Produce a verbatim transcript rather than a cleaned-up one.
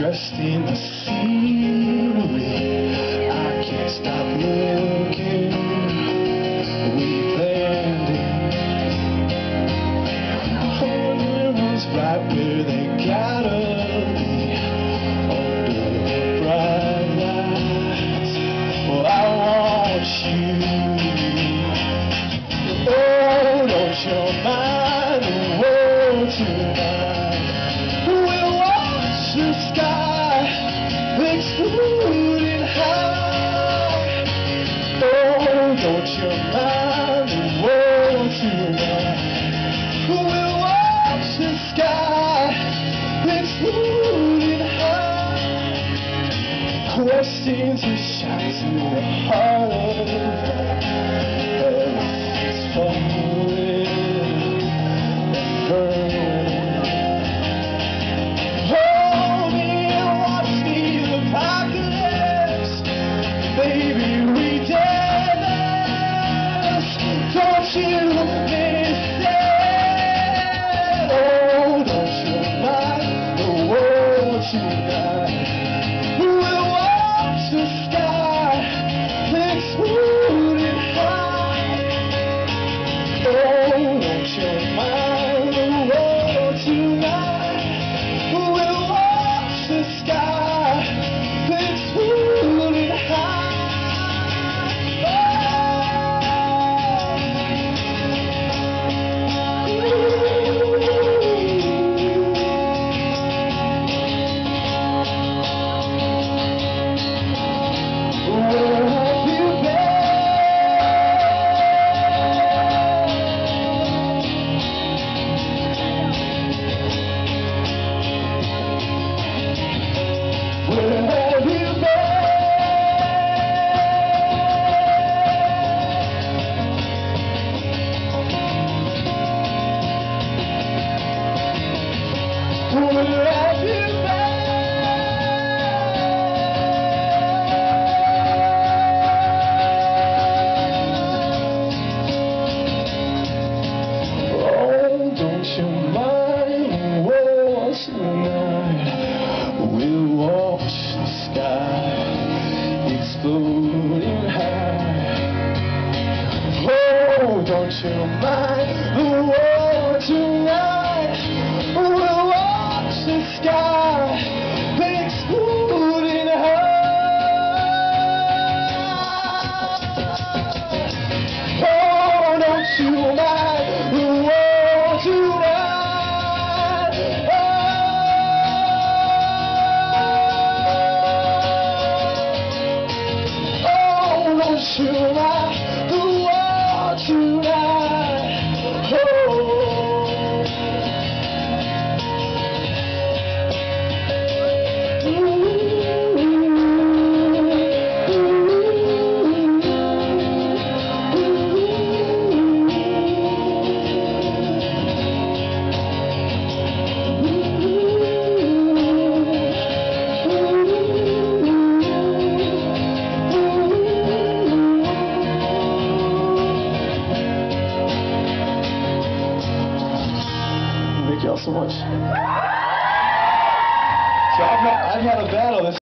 dressed in the scenery. I can't stop looking. We landed. I hope everyone's right where they gotta be, under the bright lights. Well, I want you. Oh, don't you mind the world tonight? We'll watch the sky exploding high. Oh, don't you mind the world tonight? We'll watch the sky exploding high. Questions and shots in the heart of the world. Everything's falling. Don't you mind the world tonight? We'll watch the sky exploding high. Oh, don't you mind the world tonight? Oh, oh don't you mind the world tonight? Thank y'all so much. So I've not, I've had a battle this